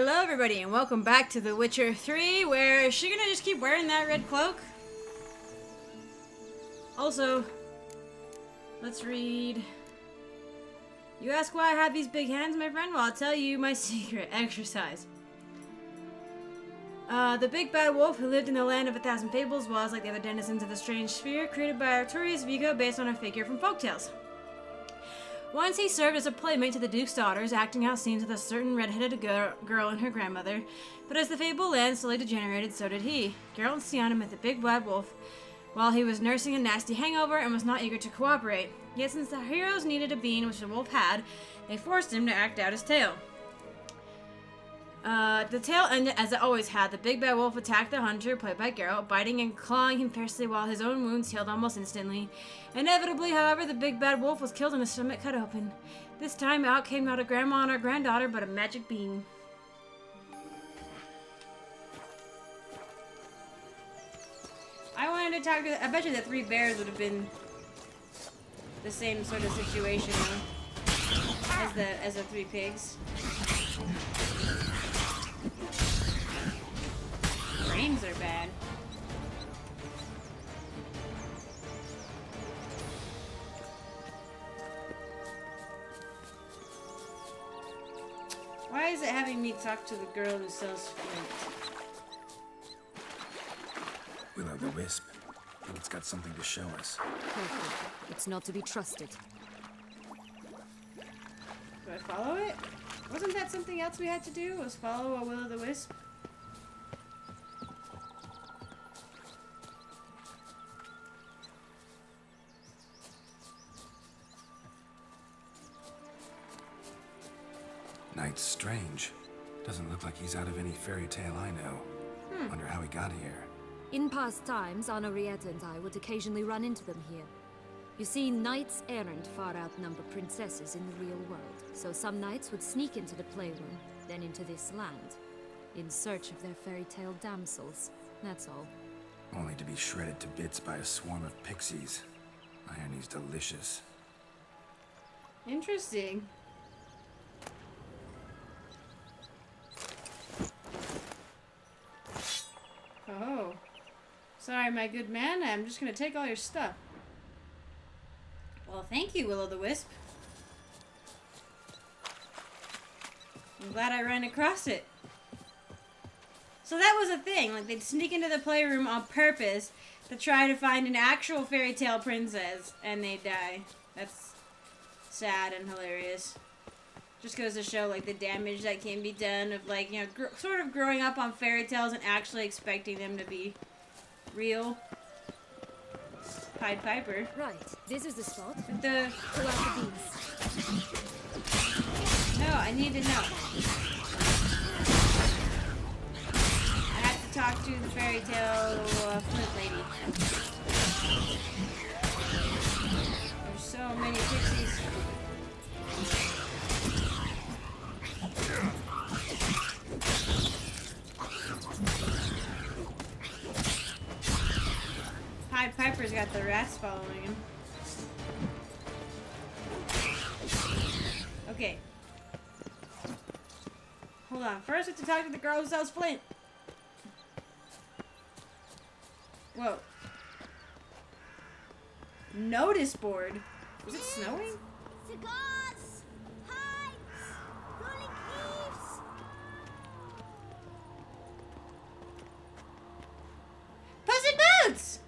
Hello everybody and welcome back to The Witcher 3, where is she gonna just keep wearing that red cloak? Also, let's read. You ask why I have these big hands, my friend? Well, I'll tell you my secret. Exercise. The big bad wolf who lived in the land of 1,000 fables was, like the other denizens of the strange sphere, created by Artorius Vigo based on a figure from folktales. Once he served as a playmate to the Duke's daughters, acting out scenes with a certain red-headed girl and her grandmother, but as the fable land slowly degenerated, so did he. Geralt and Syanna met the big bad wolf while he was nursing a nasty hangover and was not eager to cooperate. Yet since the heroes needed a bean, which the wolf had, they forced him to act out his tale. The tale ended as it always had. The big bad wolf attacked the hunter, played by Geralt, biting and clawing him fiercely while his own wounds healed almost instantly. Inevitably, however, the big bad wolf was killed and his stomach cut open. This time out came not a grandma and her granddaughter, but a magic bean. I wanted to talk to... I bet you the three bears would have been the same sort of situation as the three pigs. Names are bad. Why is it having me talk to the girl who sells fruit? Willow the Wisp. I think it's got something to show us. It's not to be trusted. Do I follow it? Wasn't that something else we had to do? Was follow a Willow the Wisp? Knight's strange. Doesn't look like he's out of any fairy tale I know. Wonder how he got here. In past times, Anna Henrietta and I would occasionally run into them here. You see, knights errant far outnumber princesses in the real world, so some knights would sneak into the playroom, then into this land, in search of their fairy tale damsels. That's all. Only to be shredded to bits by a swarm of pixies. Irony's delicious. Interesting. Oh. Sorry, my good man. I'm just going to take all your stuff. Well, thank you, Will-o'-the-Wisp. I'm glad I ran across it. So that was a thing. Like, they'd sneak into the playroom on purpose to try to find an actual fairy tale princess, and they'd die. That's sad and hilarious. Just goes to show, like, the damage that can be done of, like, you know, sort of growing up on fairy tales and actually expecting them to be real. Pied Piper. Right, this is the spot. But the... Pull out the beans. No, I need to know. I have to talk to the fairy tale flint lady. There's so many pixies. Pied Piper's got the rats following him. Okay. Hold on. First, we have to talk to the girl who sells flint. Whoa. Notice board. Is it snowing? Cigars, pipes, rolling leaves. Puss in Boots!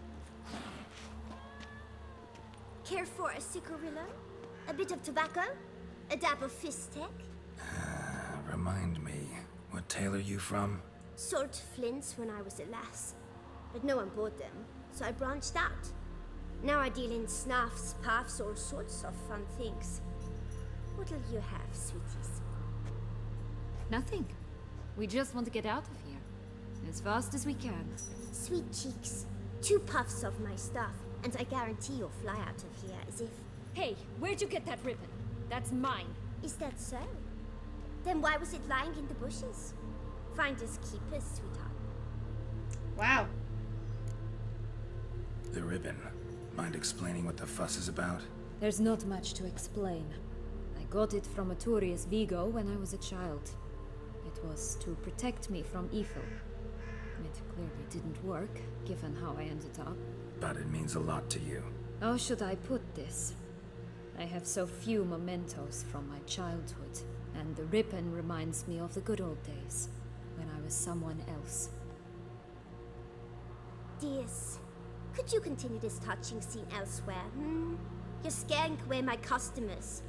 Care for a cigarillo, a bit of tobacco, a dab of fistek? Remind me, what tale are you from? Sold flints when I was a lass, but no one bought them, so I branched out. Now I deal in snuffs, puffs, all sorts of fun things. What'll you have, sweeties? Nothing. We just want to get out of here, as fast as we can. Sweet cheeks, 2 puffs of my stuff. And I guarantee you'll fly out of here as if... Hey, where'd you get that ribbon? That's mine. Is that so? Then why was it lying in the bushes? Finders keepers, sweetheart. Wow. The ribbon. Mind explaining what the fuss is about? There's not much to explain. I got it from Artorius Vigo when I was a child. It was to protect me from evil. It clearly didn't work, given how I ended up. But it means a lot to you. How should I put this? I have so few mementos from my childhood, and the ribbon reminds me of the good old days, when I was someone else. Dears, could you continue this touching scene elsewhere, hmm? You're scaring away my customers.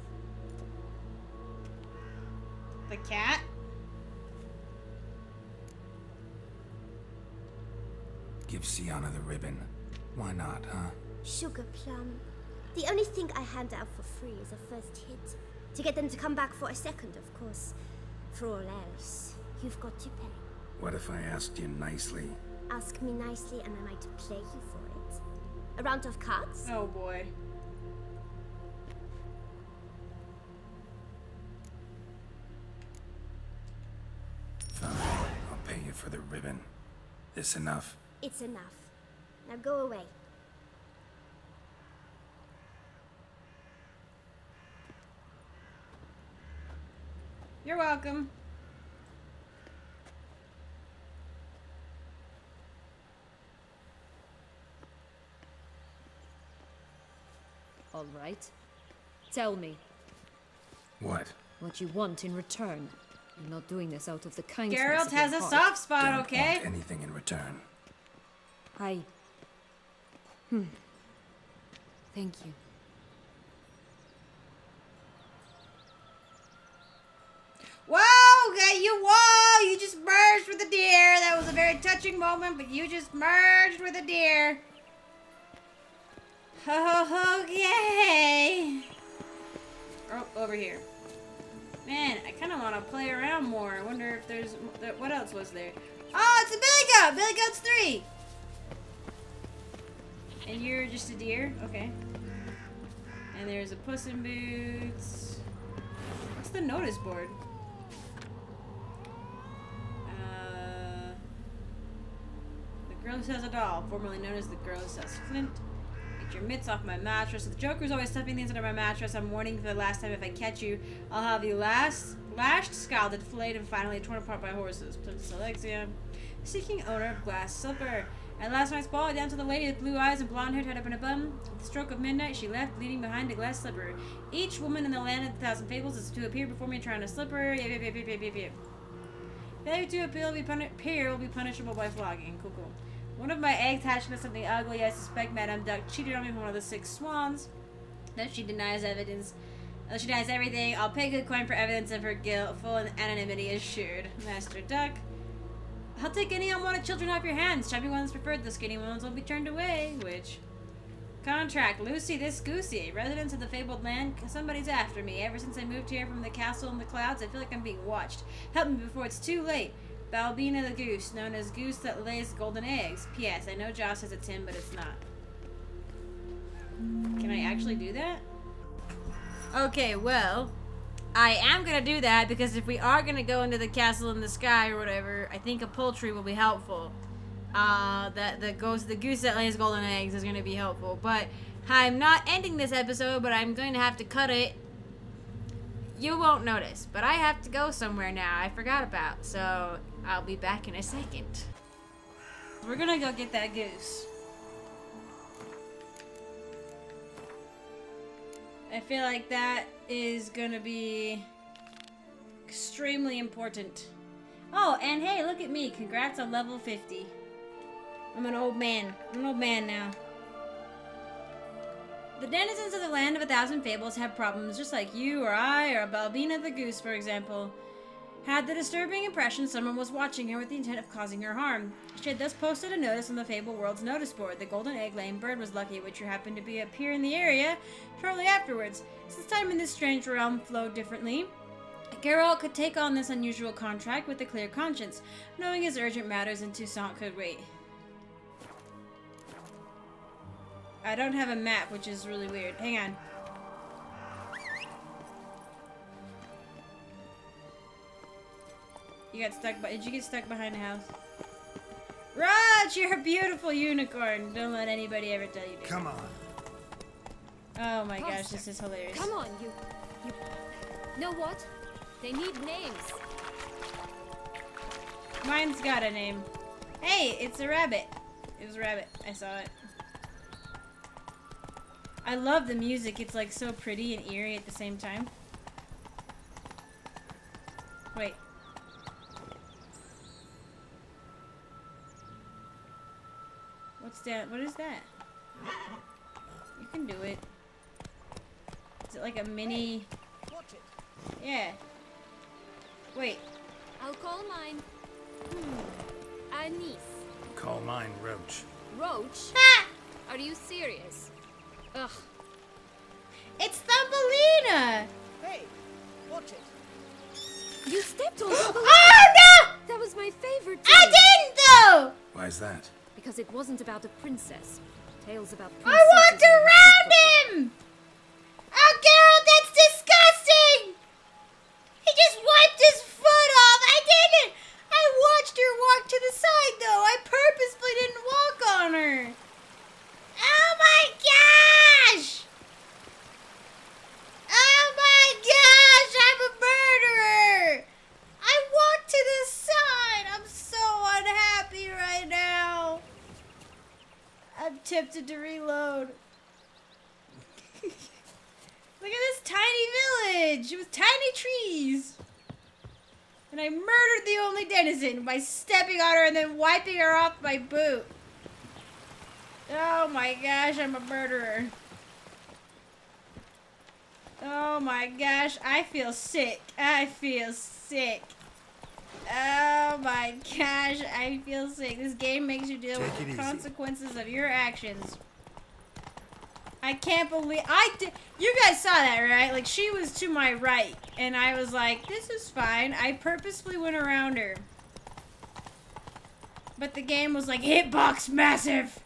The cat? Give Syanna the ribbon. Why not, huh? Sugar plum. The only thing I hand out for free is a first hit. To get them to come back for a second, of course. For all else, you've got to pay. What if I asked you nicely? Ask me nicely and I might play you for it. A round of cards? Oh boy. Fine, I'll pay you for the ribbon. This enough? It's enough. Now go away. You're welcome. All right. Tell me. What? What you want in return. You're not doing this out of the kindness of your heart. Geralt has a soft spot, okay? Don't want anything in return. Thank you. Whoa, okay, whoa, you just merged with a deer. That was a very touching moment, but you just merged with a deer. Okay. Oh, over here. Man, I kind of want to play around more. I wonder if there's, what else was there? Oh, it's a billy goat. Billy goat's 3. And you're just a deer? Okay. And there's a Puss in Boots. What's the notice board? The girl who sells a doll, formerly known as the girl who sells Flint. Get your mitts off my mattress. The Joker's always stuffing things under my mattress. I'm warning you for the last time. If I catch you, I'll have you lashed, scalded, flayed, and finally torn apart by horses. Princess Alexia, seeking owner of glass slipper. At last night's ball, down to the lady with blue eyes and blonde hair tied up in a bun. At the stroke of midnight, she left, leaving behind a glass slipper. Each woman in the land of the thousand fables is to appear before me trying a slipper. Yep. Failure to appear will be punishable by flogging. Cool, cool. One of my eggs hatched into something ugly. I suspect Madame Duck cheated on me with one of the 6 swans. That she denies evidence. She denies everything. I'll pay good coin for evidence of her guilt. Full anonymity assured. Master Duck. I'll take any unwanted children off your hands. Chubby ones preferred, the skinny ones will be turned away. Which? Contract. Lucy this Goosey. Residents of the fabled land. Somebody's after me. Ever since I moved here from the castle in the clouds, I feel like I'm being watched. Help me before it's too late. Balbina the goose, known as goose that lays golden eggs. P.S. I know Josh has a 10, but it's not. Can I actually do that? Okay, well... I am going to do that, because if we are going to go into the castle in the sky or whatever, I think a poultry will be helpful. The goose that lays golden eggs is going to be helpful. But I'm not ending this episode, but I'm going to have to cut it. You won't notice, but I have to go somewhere now I forgot about, so I'll be back in a second. We're going to go get that goose. I feel like that is gonna be extremely important. Oh, and hey, look at me. Congrats on level 50. I'm an old man. I'm an old man now. The denizens of the land of a thousand fables have problems just like you or I or Balbina the goose, for example. Had the disturbing impression someone was watching her with the intent of causing her harm. She had thus posted a notice on the Fable World's notice board. The golden egg-laying bird was lucky, which happened to be up here in the area shortly afterwards. Since time in this strange realm flowed differently, Geralt could take on this unusual contract with a clear conscience, knowing his urgent matters and Toussaint could wait. I don't have a map, which is really weird. Hang on. You got stuck by- did you get stuck behind the house? Raj, you're a beautiful unicorn! Don't let anybody ever tell you this. Come on. Oh my gosh, this is hilarious. Come on, you know what? They need names. Mine's got a name. Hey, it's a rabbit. It was a rabbit. I saw it. I love the music. It's like so pretty and eerie at the same time. Wait. What's that? What is that? You can do it. Is it like a mini... Yeah. Wait. I'll call mine. Anise. Call mine Roach. Roach? Ah! Are you serious? Ugh. It's Thumbelina! Hey, watch it. You stepped on Thumbelina. Oh no! That was my favorite tale. I didn't though! Why is that? Because it wasn't about a princess. Tales about princesses. I walked around him! Oh, Geralt, that's disgusting! He just wiped his foot off! I didn't! I watched her walk to the side, though. I purposefully didn't walk on her. Oh, my gosh! Oh, my gosh! I'm a murderer! I walked to the side! I'm so unhappy right now. I'm tempted to reload. Look at this tiny village with tiny trees. And I murdered the only denizen by stepping on her and then wiping her off my boot. Oh my gosh, I'm a murderer. Oh my gosh, I feel sick. I feel sick. Oh my gosh, I feel sick. This game makes you deal with the consequences of your actions. I can't believe I did. You guys saw that, right? Like, she was to my right, and I was like, this is fine. I purposefully went around her. But the game was like, hitbox massive!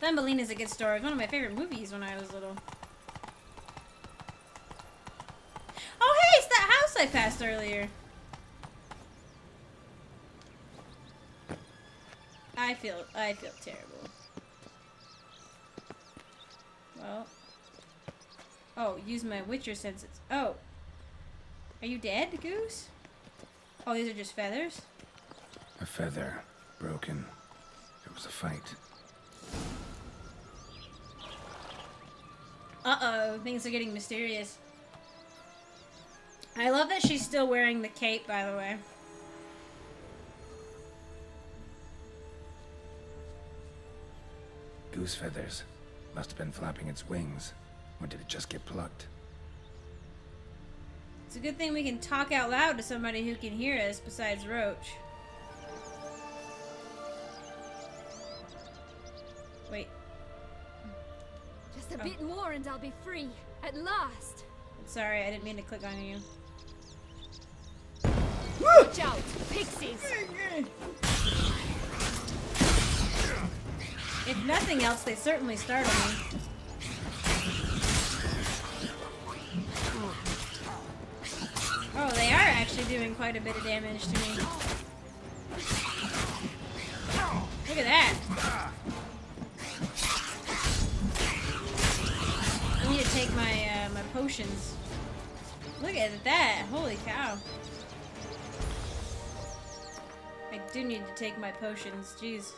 Thumbelina's a good story. It was one of my favorite movies when I was little. Oh, hey, it's that house I passed earlier. I feel terrible. Well. Oh, use my Witcher senses. Oh. Are you dead, Goose? Oh, these are just feathers? A feather. Broken. There was a fight. Uh-oh. Things are getting mysterious. I love that she's still wearing the cape, by the way. Goose feathers. Must have been flapping its wings. Or did it just get plucked? It's a good thing we can talk out loud to somebody who can hear us besides Roach. Wait. Just a bit more and I'll be free. At last. Sorry, I didn't mean to click on you. Watch out, pixies! If nothing else, they certainly startle me. Oh, they are actually doing quite a bit of damage to me. Look at that. I need to take my my potions. Look at that! Holy cow! I do need to take my potions. Jeez.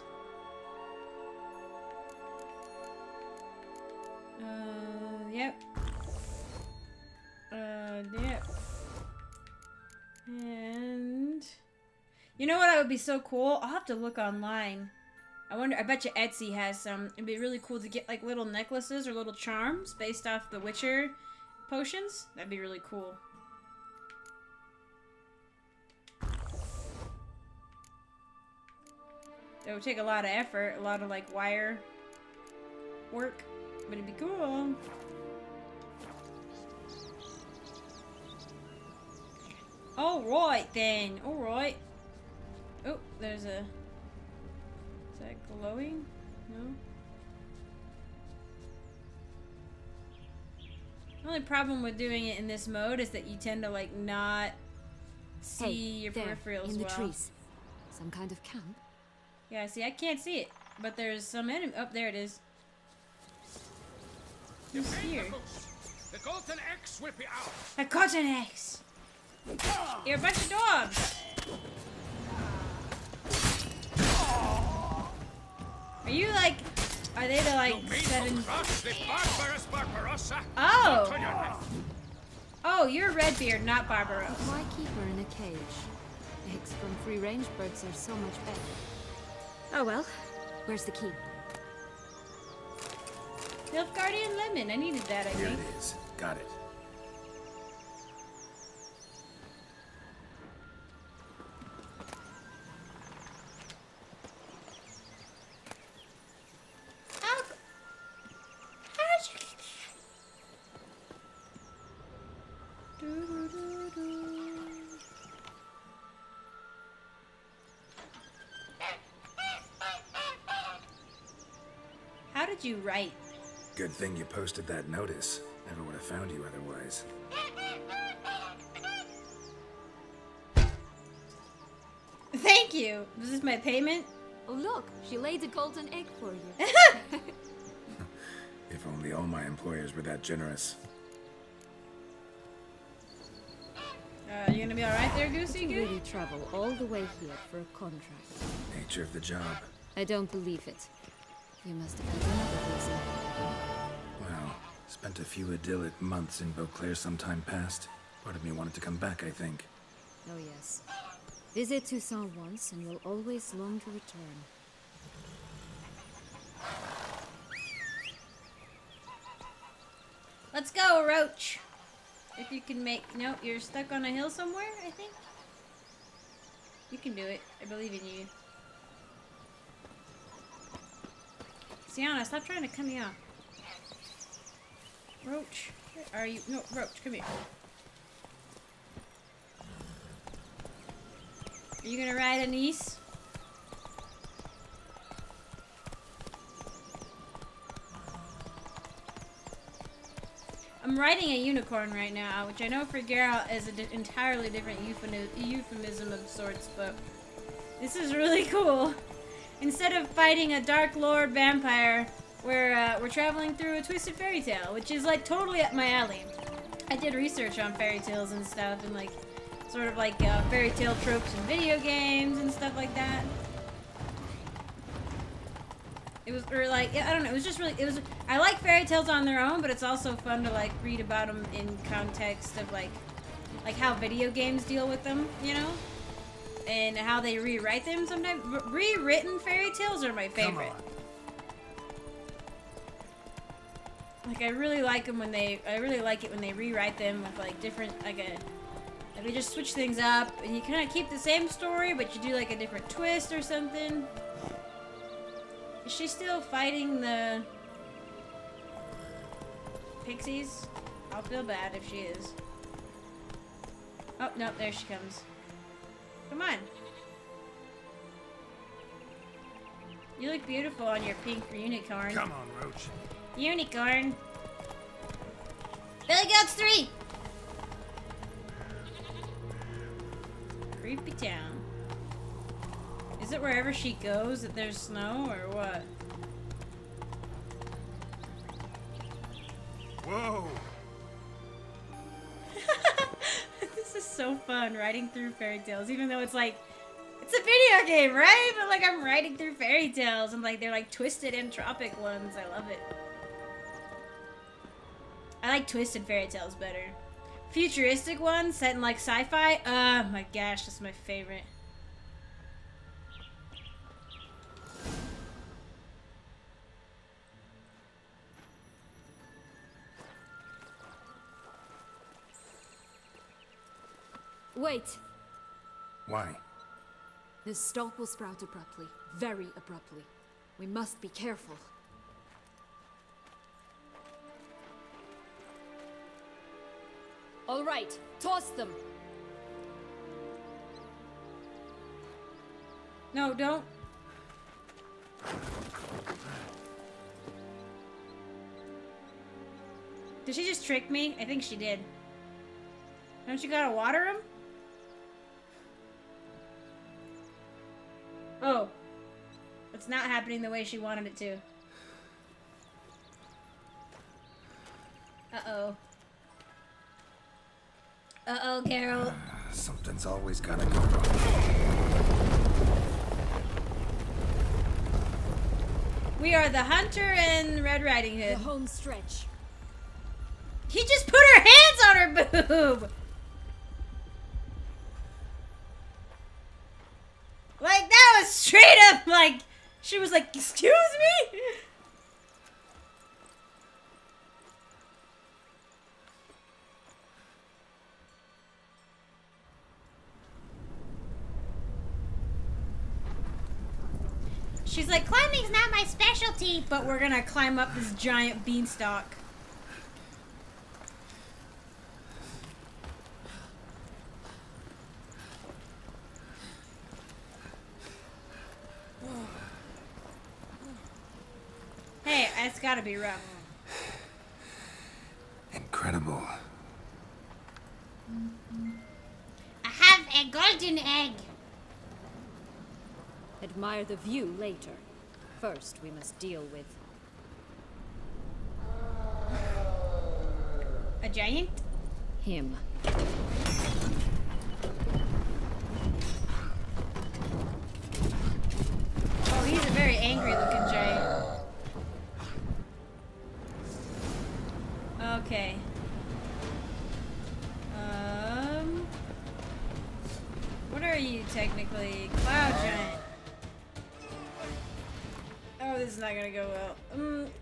Yep. And... You know what I would be so cool? I'll have to look online. I bet you Etsy has some. It'd be really cool to get, like, little necklaces or little charms based off the Witcher potions. That'd be really cool. That would take a lot of effort. A lot of, like, wire work. But it'd be cool. Alright then. Alright. Oh, there's a... Is that glowing? No. The only problem with doing it in this mode is that you tend to, like, not see your peripherals in the trees. Some kind of camp? Yeah, see, I can't see it. But there's some enemy... Oh, there it is. Who's here? The golden axe will be out. A golden axe. You're a bunch of dogs. Are you like? Are they the like seven? Oh. Oh, you're Redbeard, not Barbaros. Why keep her in a cage? Eggs from free-range birds are so much better. Oh well. Where's the key? Nilfgaardian lemon. I needed that. I think. Here it is. Got it. How did you write? Good thing you posted that notice. Never would have found you otherwise. Thank you. This is my payment. Oh look, she laid a golden egg for you. If only all my employers were that generous. You gonna be all right there, Goosey? You really travel all the way here for a contract. Nature of the job. I don't believe it. You must have had another reason. Wow. Spent a few idyllic months in Beauclair some time past. Part of me wanted to come back, I think. Oh yes. Visit Toussaint once and you'll always long to return. Let's go, Roach! If you can make... No, you're stuck on a hill somewhere, I think? You can do it. I believe in you. Syanna, stop trying to cut me off. Roach, where are you? No, Roach, come here. Are you gonna ride Anise? I'm riding a unicorn right now, which I know for Geralt is an entirely different euphemism of sorts, but this is really cool. Instead of fighting a Dark Lord vampire, we're traveling through a twisted fairy tale, which is like totally up my alley. I did research on fairy tales and stuff, and like sort of like fairy tale tropes in video games and stuff like that. It was, or like, I don't know, it was just really, it was, I like fairy tales on their own, but it's also fun to like read about them in context of like how video games deal with them, you know? And how they rewrite them sometimes. Rewritten fairy tales are my favorite. Like I really like them when they, I really like it when they rewrite them with like different, like a, they just switch things up and you kind of keep the same story, but you do like a different twist or something. Is she still fighting the pixies? I'll feel bad if she is. Oh, no, there she comes. Come on. You look beautiful on your pink unicorn. Come on, Roach. Unicorn. Billy Goats 3! Creepy town. Is it wherever she goes that there's snow, or what? Whoa! This is so fun, riding through fairy tales, even though it's like, it's a video game, right? But like, I'm riding through fairy tales, and like, they're like twisted entropic ones, I love it. I like twisted fairy tales better. Futuristic ones, set in like sci-fi, oh my gosh, that's my favorite. Wait. Why? The stalk will sprout abruptly. Very abruptly. We must be careful. All right. Toss them. No, don't. Did she just trick me? I think she did. Don't you gotta water him? Oh, it's not happening the way she wanted it to. Uh-oh. Uh-oh, Geralt. Something's always gotta go wrong. We are the hunter and Red Riding Hood. The home stretch. He just put her hands on her boob! Like, that was straight up, like, she was like, excuse me? She's like, climbing's not my specialty, but we're gonna climb up this giant beanstalk. Hey, it's gotta be rough. Incredible. I have a golden egg. Admire the view later. First, we must deal with... a giant? Him. Oh, he's a very angry-looking giant. Okay. What are you technically? Cloud giant. Oh, this is not gonna go well.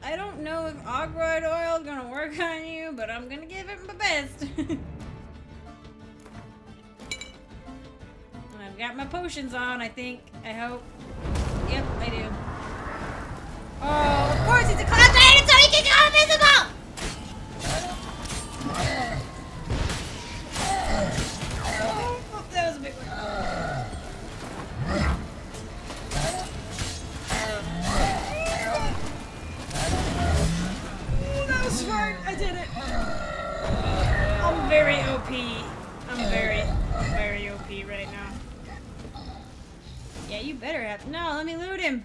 I don't know if agroid oil is gonna work on you, but I'm gonna give it my best. I've got my potions on, I think. I hope. Yep, I do. Oh, of course it's a cloud giant, so he can go invisible! Oh, that was a big one. Oh, that was smart. I did it. I'm very OP. I'm very OP right now. Yeah, you better have. No, let me loot him.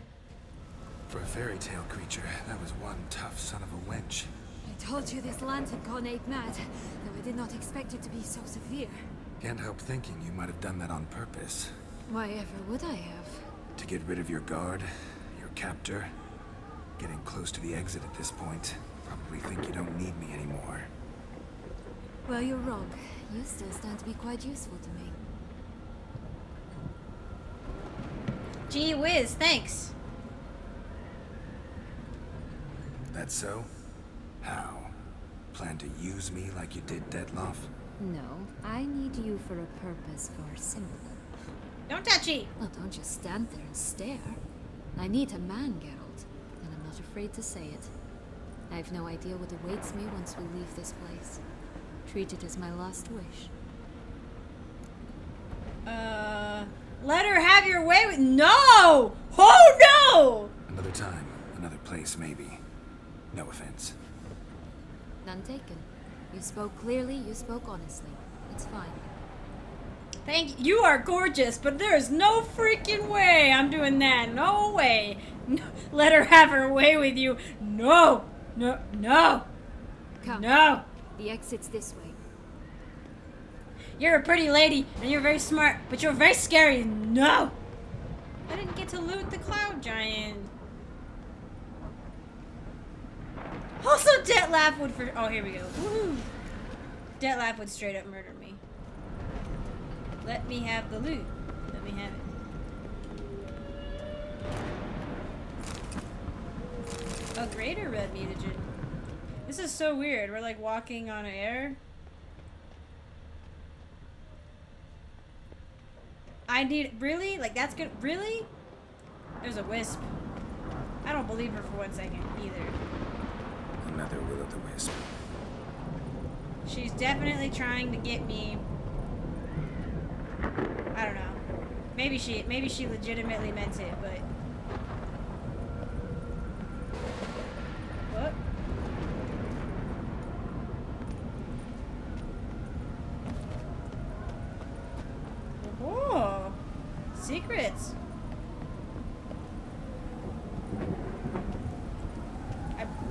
For a fairy tale creature, that was one tough son of a wench. I told you this land had gone ape mad, though I did not expect it to be so severe. Can't help thinking you might have done that on purpose. Why ever would I have? To get rid of your guard, your captor. Getting close to the exit at this point. Probably think you don't need me anymore. Well, you're wrong. You still stand to be quite useful to me. Gee whiz, thanks. That's so? How? Plan to use me like you did Dettlaff? No, I need you for a purpose far simpler. Don't touch it! Well, don't just stand there and stare. I need a man, Geralt, and I'm not afraid to say it. I have no idea what awaits me once we leave this place. Treat it as my last wish. Let her have your way with— No! Oh no! Another time, another place maybe. No offense. None taken. You spoke clearly, you spoke honestly. It's fine. Thank you. You are gorgeous, but there is no freaking way I'm doing that. No way. No. Let her have her way with you. No. No. No. Come. No. The exit's this way. You're a pretty lady, and you're very smart, but you're very scary. No. I didn't get to loot the cloud giant. Also, Dettlaff would for— oh, here we go. Woohoo! Dettlaff would straight up murder me. Let me have the loot. Let me have it. A greater red mutagen. This is so weird. We're like walking on air. I need— really? Like, that's good? Really? There's a wisp. I don't believe her for 1 second either. Another will of the wisp. She's definitely trying to get me. I don't know. Maybe she legitimately meant it, but what? Oh, secrets.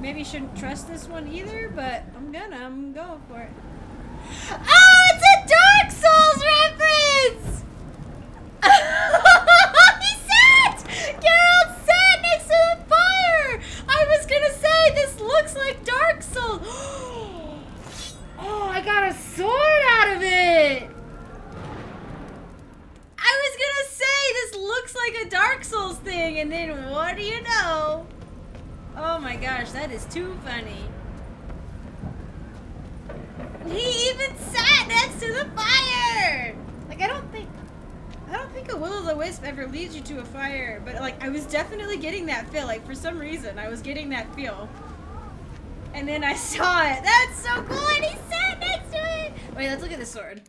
Maybe shouldn't trust this one either, but I'm gonna go for it. Oh, it's a dog! sword out of it! I was gonna say, this looks like a Dark Souls thing, and then what do you know? Oh my gosh, that is too funny. He even sat next to the fire! Like, I don't think a will-o'-the-wisp ever leads you to a fire, but like, I was definitely getting that feel. Like, for some reason, I was getting that feel. And then I saw it. That's so cool, and he sat next to it! Wait, let's look at the sword.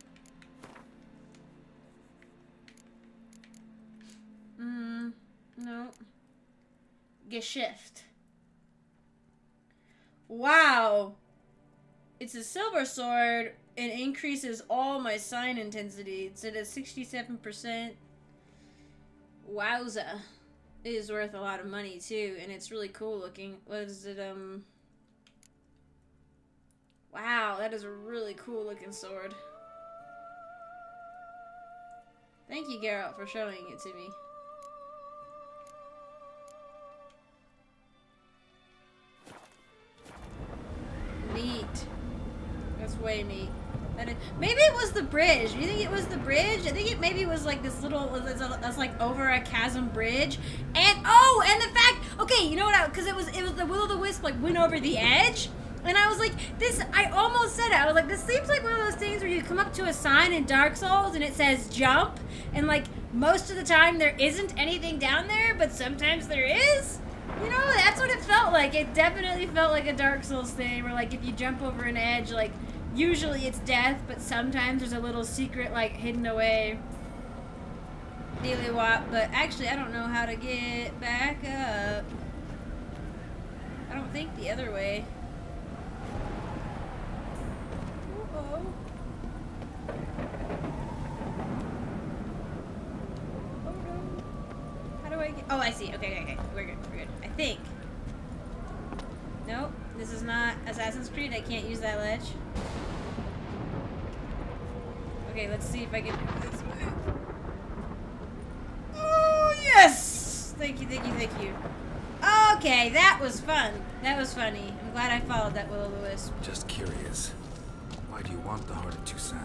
No. Geschicht. Wow. It's a silver sword. It increases all my sign intensity. It's at a 67%. Wowza. It is worth a lot of money, too. And it's really cool looking. What is it, Wow, that is a really cool looking sword. Thank you, Geralt, for showing it to me. Neat. That's way neat. That is, maybe it was the bridge. Do you think it was the bridge? I think it maybe was like this little, that's like over a chasm bridge. And, oh, and the fact, okay, you know what, because it was the will-o'-the-wisp like went over the edge. And I was like, this, I almost said it. I was like, this seems like one of those things where you come up to a sign in Dark Souls and it says jump. And like, most of the time there isn't anything down there, but sometimes there is. You know, that's what it felt like. It definitely felt like a Dark Souls thing where like, if you jump over an edge, like usually it's death, but sometimes there's a little secret like hidden away. Daily Wop, but actually I don't know how to get back up. I don't think the other way. Oh, I see. Okay. We're good. I think. Nope. This is not Assassin's Creed. I can't use that ledge. Okay, let's see if I can do this way. Oh, yes! Thank you. Okay, that was fun. That was funny. I'm glad I followed that will-o'-the-wisp. Just curious. Why do you want the heart of Toussaint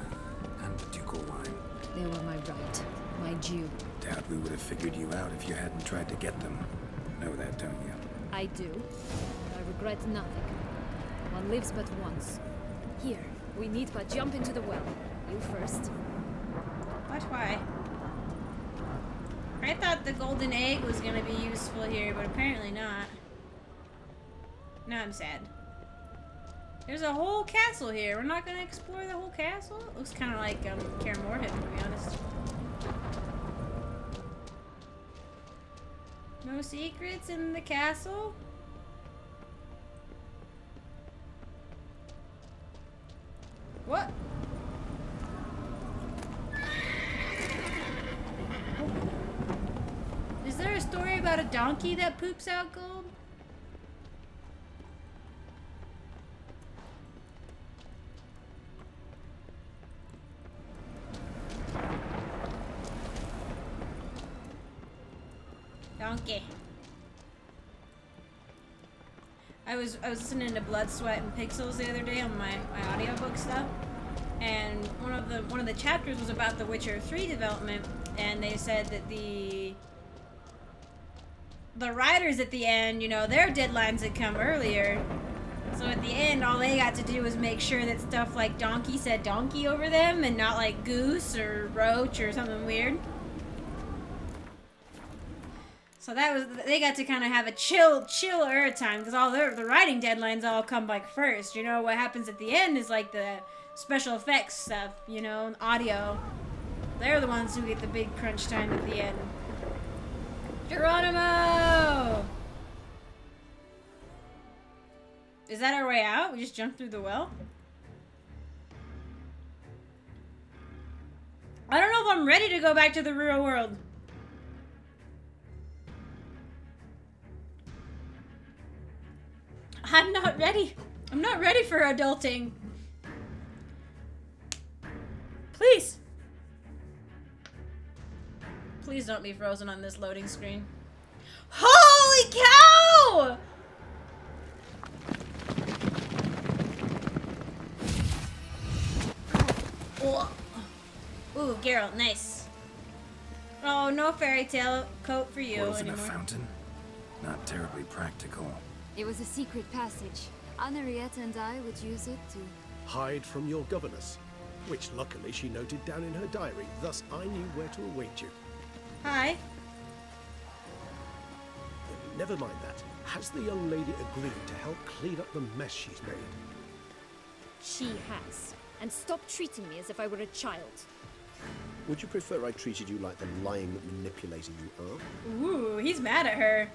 and the ducal wine? They were my right. My due. Doubt we would have figured you out if you hadn't tried to get them. Know that, don't you? I do. I regret nothing. One lives but once. Here, we need but jump into the well. You first. But why? I thought the golden egg was gonna be useful here, but apparently not. Now I'm sad. There's a whole castle here. We're not gonna explore the whole castle? It looks kind of like Kaer Morhen, to be honest. No secrets in the castle? What? Is there a story about a donkey that poops out gold? Okay. I was listening to Blood, Sweat, and Pixels the other day on my audiobook stuff, and one of the chapters was about the Witcher 3 development, and they said that the writers at the end, you know, their deadlines had come earlier, so at the end all they got to do was make sure that stuff like donkey said donkey over them and not like goose or roach or something weird. So that was, they got to kind of have a chiller time, because all the writing deadlines all come like first, you know? What happens at the end is like the special effects stuff, you know, and audio. They're the ones who get the big crunch time at the end. Geronimo! Is that our way out? We just jumped through the well? I don't know if I'm ready to go back to the real world. I'm not ready. I'm not ready for adulting. Please. Please don't be frozen on this loading screen. Holy cow! Whoa. Ooh, Geralt, nice. Oh, no fairy tale coat for you anymore. It was a fountain. Not terribly practical. It was a secret passage. Anna Henrietta and I would use it to hide from your governess, which luckily she noted down in her diary. Thus, I knew where to await you. Hi. Never mind that. Has the young lady agreed to help clean up the mess she's made? She has. And stop treating me as if I were a child. Would you prefer I treated you like the lying manipulator you are? Ooh, he's mad at her.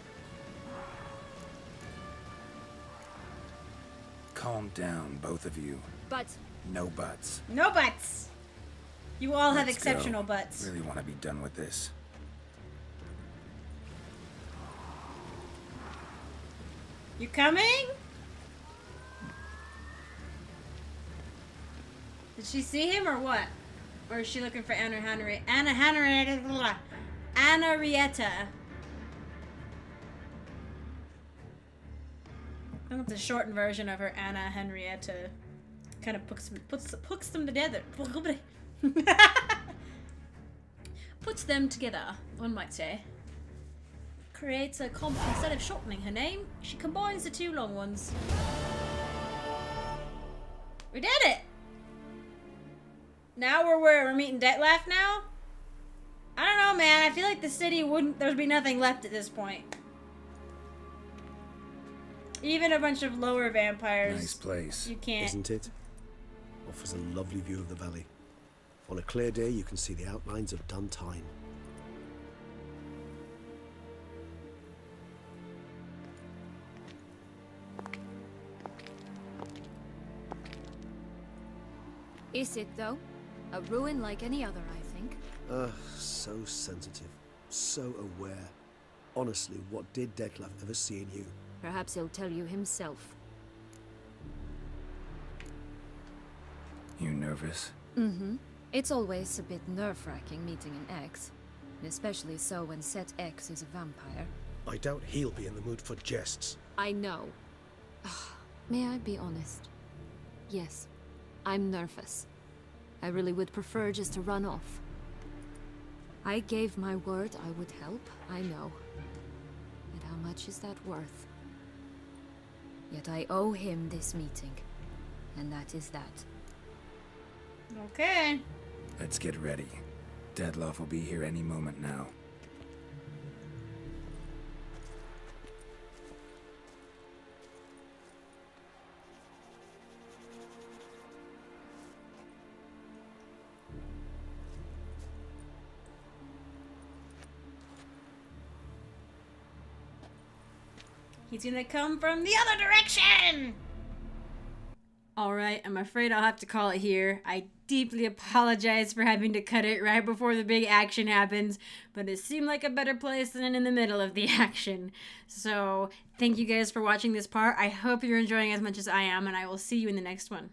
Calm down, both of you. But. No buts. No buts! You all have exceptional butts. Really want to be done with this. You coming? Did she see him or what? Or is she looking for Anna Henrietta? Anna Henrietta. Anna Henrietta. I think it's a shortened version of her, Anna Henrietta. Kind of puts them together. Puts them together, one might say. Creates a comp. Instead of shortening her name, she combines the two long ones. We did it! Now we're where? We're meeting Dettlaff now? I don't know, man. I feel like the city wouldn't. There'd be nothing left at this point. Even a bunch of lower vampires. Nice place. You can't. Isn't it? Offers a lovely view of the valley. On a clear day, you can see the outlines of Dun Tyne. Is it, though? A ruin like any other, I think. So sensitive. So aware. Honestly, what did Dettlaff ever see in you? Perhaps he'll tell you himself. You nervous? Mm-hmm. It's always a bit nerve-wracking meeting an ex. Especially so when said ex is a vampire. I doubt he'll be in the mood for jests. I know. May I be honest? Yes. I'm nervous. I really would prefer just to run off. I gave my word I would help, I know. But how much is that worth? Yet I owe him this meeting. And that is that. Okay. Let's get ready. Dettlaff will be here any moment now. He's gonna come from the other direction! Alright, I'm afraid I'll have to call it here. I deeply apologize for having to cut it right before the big action happens, but it seemed like a better place than in the middle of the action. So, thank you guys for watching this part. I hope you're enjoying as much as I am, and I will see you in the next one.